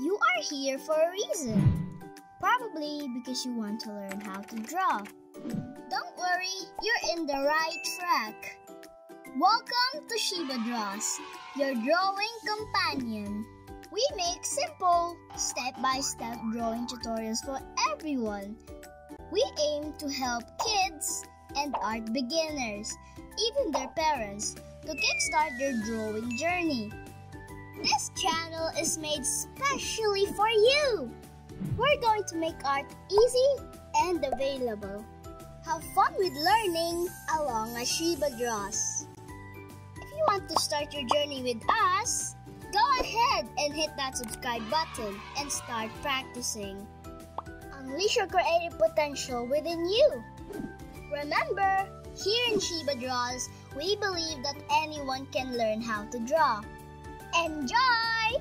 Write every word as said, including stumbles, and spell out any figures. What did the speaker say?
You are here for a reason. Probably because you want to learn how to draw. Don't worry, you're in the right track. Welcome to Shiba Draws, your drawing companion. We make simple, step-by-step drawing tutorials for everyone. We aim to help kids and art beginners, even their parents, to kickstart their drawing journey. This channel is made specially for you! We're going to make art easy and available. Have fun with learning along as Shiba Draws. If you want to start your journey with us, go ahead and hit that subscribe button and start practicing. Unleash your creative potential within you. Remember, here in Shiba Draws, we believe that anyone can learn how to draw. Enjoy!